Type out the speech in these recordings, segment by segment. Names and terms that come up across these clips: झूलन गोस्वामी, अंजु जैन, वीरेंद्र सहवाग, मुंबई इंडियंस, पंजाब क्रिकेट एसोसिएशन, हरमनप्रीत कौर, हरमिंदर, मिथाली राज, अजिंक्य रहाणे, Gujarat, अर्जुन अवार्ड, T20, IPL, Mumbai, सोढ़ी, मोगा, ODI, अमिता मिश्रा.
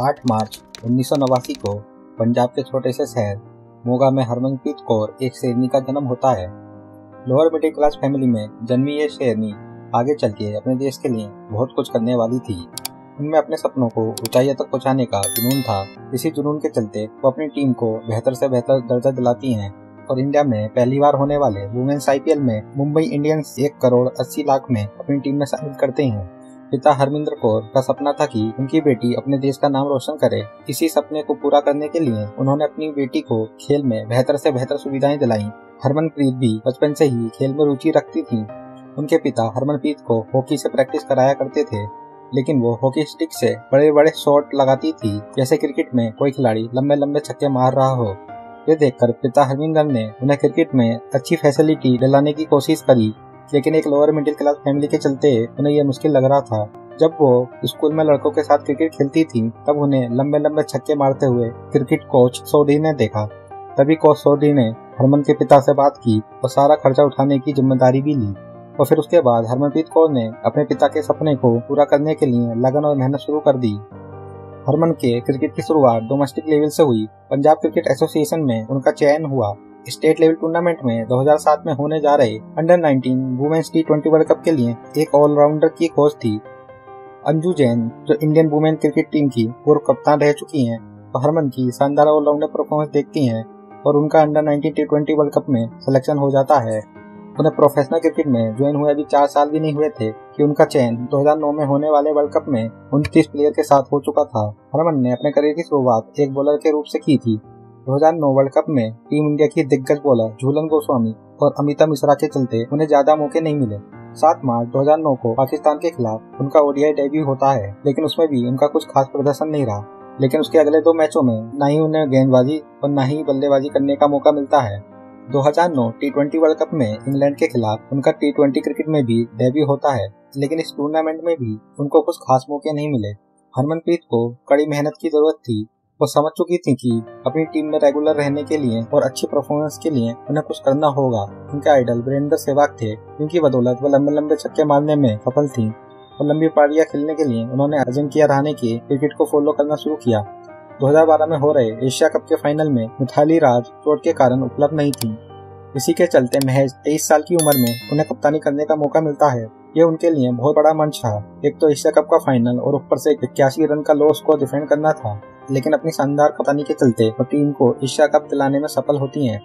8 मार्च 1989 को पंजाब के छोटे से शहर मोगा में हरमनप्रीत कौर एक शेरनी का जन्म होता है। लोअर मिडिल क्लास फैमिली में जन्मी ये शेरनी आगे चल के अपने देश के लिए बहुत कुछ करने वाली थी। उनमें अपने सपनों को ऊंचाइयों तक पहुंचाने का जुनून था। इसी जुनून के चलते वो अपनी टीम को बेहतर से बेहतर दर्जा दिलाती हैं और इंडिया में पहली बार होने वाले वुमेन्स IPL में मुंबई इंडियंस 1,80,00,000 में अपनी टीम में शामिल करते हैं। पिता हरमिंदर कौर का सपना था कि उनकी बेटी अपने देश का नाम रोशन करे। इसी सपने को पूरा करने के लिए उन्होंने अपनी बेटी को खेल में बेहतर से बेहतर सुविधाएं दिलाई। हरमनप्रीत भी बचपन से ही खेल में रुचि रखती थी। उनके पिता हरमनप्रीत को हॉकी से प्रैक्टिस कराया करते थे, लेकिन वो हॉकी स्टिक से बड़े बड़े शॉट लगाती थी, जैसे क्रिकेट में कोई खिलाड़ी लंबे लंबे छक्के मार रहा हो। ये देखकर पिता हरमिंदर ने उन्हें क्रिकेट में अच्छी फैसिलिटी दिलाने की कोशिश करी, लेकिन एक लोअर मिडिल क्लास फैमिली के चलते उन्हें यह मुश्किल लग रहा था। जब वो स्कूल में लड़कों के साथ क्रिकेट खेलती थी, तब उन्हें लंबे लंबे छक्के मारते हुए क्रिकेट कोच सोढ़ी ने देखा। तभी कोच सोढ़ी ने हरमन के पिता से बात की और सारा खर्चा उठाने की जिम्मेदारी भी ली। और फिर उसके बाद हरमनप्रीत कौर ने अपने पिता के सपने को पूरा करने के लिए लगन और मेहनत शुरू कर दी। हरमन के क्रिकेट की शुरुआत डोमेस्टिक लेवल से हुई। पंजाब क्रिकेट एसोसिएशन में उनका चयन हुआ। स्टेट लेवल टूर्नामेंट में 2007 में होने जा रहे under 19 women's T20 world Cup के लिए एक ऑलराउंडर की खोज थी। अंजु जैन, जो इंडियन वुमेन क्रिकेट टीम की पूर्व कप्तान रह चुकी हैं, और हरमन की शानदार ऑलराउंडर परफॉर्मेंस देखती हैं और उनका अंडर 19 T20 वर्ल्ड कप में सिलेक्शन हो जाता है। उन्हें प्रोफेशनल क्रिकेट में ज्वाइन हुए अभी 4 साल भी नहीं हुए थे कि उनका चयन 2009 में होने वाले वर्ल्ड कप में 29 प्लेयर के साथ हो चुका था। हरमन ने अपने करियर की शुरुआत एक बॉलर के रूप से की थी। 2009 वर्ल्ड कप में टीम इंडिया की दिग्गज बॉलर झूलन गोस्वामी और अमिता मिश्रा के चलते उन्हें ज्यादा मौके नहीं मिले। 7 मार्च 2009 को पाकिस्तान के खिलाफ उनका ODI डेब्यू होता है, लेकिन उसमें भी उनका कुछ खास प्रदर्शन नहीं रहा। लेकिन उसके अगले 2 मैचों में न ही उन्हें गेंदबाजी और न ही बल्लेबाजी करने का मौका मिलता है। 2009 T20 वर्ल्ड कप में इंग्लैंड के खिलाफ उनका T20 क्रिकेट में भी डेब्यू होता है, लेकिन इस टूर्नामेंट में भी उनको कुछ खास मौके नहीं मिले। हरमनप्रीत को कड़ी मेहनत की जरूरत थी। वो समझ चुकी थी कि अपनी टीम में रेगुलर रहने के लिए और अच्छी परफॉर्मेंस के लिए उन्हें कुछ करना होगा। उनके आइडल वीरेंद्र सहवाग थे, जिनकी बदौलत वो लंबे लंबे छक्के मारने में सफल थी और लंबी पारियां खेलने के लिए उन्होंने अजिंक्य रहाणे के क्रिकेट को फॉलो करना शुरू किया। 2012 में हो रहे एशिया कप के फाइनल में मिथाली राज चोट के कारण उपलब्ध नहीं थी। इसी के चलते महज 23 साल की उम्र में उन्हें कप्तानी करने का मौका मिलता है। ये उनके लिए बहुत बड़ा मंच था। एक तो एशिया कप का फाइनल और ऊपर से 81 रन का लो स्कोर डिफेंड करना था, लेकिन अपनी शानदार कप्तानी के चलते वो टीम को एशिया कप दिलाने में सफल होती है।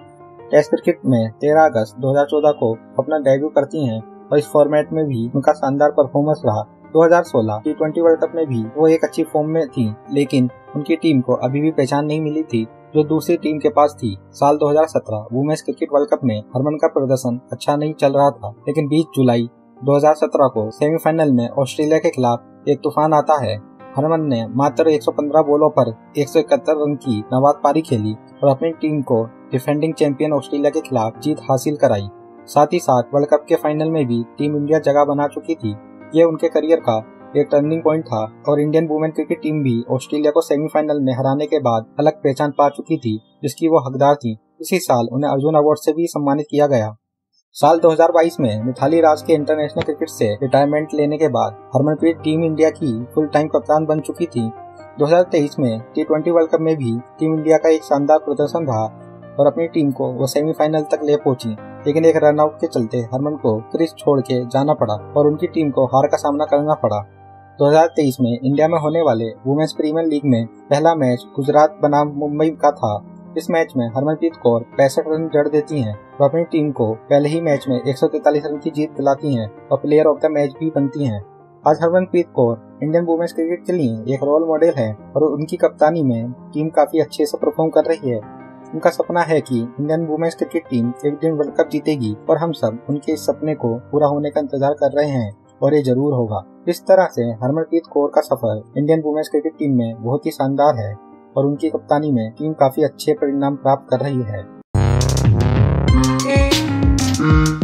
टेस्ट क्रिकेट में 13 अगस्त 2014 को अपना डेब्यू करती है और इस फॉर्मेट में भी उनका शानदार परफॉर्मेंस रहा। 2016 T20 वर्ल्ड कप में भी वो एक अच्छी फॉर्म में थी, लेकिन उनकी टीम को अभी भी पहचान नहीं मिली थी जो दूसरी टीम के पास थी। साल 2017 वुमेन्स क्रिकेट वर्ल्ड कप में हरमन का प्रदर्शन अच्छा नहीं चल रहा था, लेकिन 20 जुलाई 2017 को सेमीफाइनल में ऑस्ट्रेलिया के खिलाफ एक तूफान आता है। हरमन ने मात्र 115 बॉलों पर 171 रन की नाबाद पारी खेली और अपनी टीम को डिफेंडिंग चैंपियन ऑस्ट्रेलिया के खिलाफ जीत हासिल कराई। साथ ही साथ वर्ल्ड कप के फाइनल में भी टीम इंडिया जगह बना चुकी थी। यह उनके करियर का एक टर्निंग पॉइंट था और इंडियन वुमेन क्रिकेट टीम भी ऑस्ट्रेलिया को सेमीफाइनल में हराने के बाद अलग पहचान पा चुकी थी, जिसकी वो हकदार थी। इसी साल उन्हें अर्जुन अवार्ड से भी सम्मानित किया गया। साल 2022 में मिथाली राज के इंटरनेशनल क्रिकेट से रिटायरमेंट लेने के बाद हरमनप्रीत टीम इंडिया की फुल टाइम कप्तान बन चुकी थी। 2023 में T20 वर्ल्ड कप में भी टीम इंडिया का एक शानदार प्रदर्शन रहा और अपनी टीम को वो सेमीफाइनल तक ले पहुंची, लेकिन एक रन आउट के चलते हरमन को क्रीज छोड़ के जाना पड़ा और उनकी टीम को हार का सामना करना पड़ा। 2023 में इंडिया में होने वाले वुमेन्स प्रीमियर लीग में पहला मैच गुजरात बनाम मुंबई का था। इस मैच में हरमनप्रीत कौर 65 रन जड़ देती हैं और अपनी टीम को पहले ही मैच में 143 रन की जीत दिलाती हैं और प्लेयर ऑफ द मैच भी बनती हैं। आज हरमनप्रीत कौर Indian women's cricket के लिए एक रोल मॉडल है और उनकी कप्तानी में टीम काफी अच्छे से परफॉर्म कर रही है। उनका सपना है कि इंडियन वुमेन्स क्रिकेट टीम एक दिन वर्ल्ड कप जीतेगी और हम सब उनके इस सपने को पूरा होने का इंतजार कर रहे हैं और ये जरूर होगा। इस तरह से हरमनप्रीत कौर का सफर इंडियन वुमेन्स क्रिकेट टीम में बहुत ही शानदार है और उनकी कप्तानी में टीम काफी अच्छे परिणाम प्राप्त कर रही है।